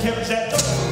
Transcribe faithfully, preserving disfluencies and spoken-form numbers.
kept us at the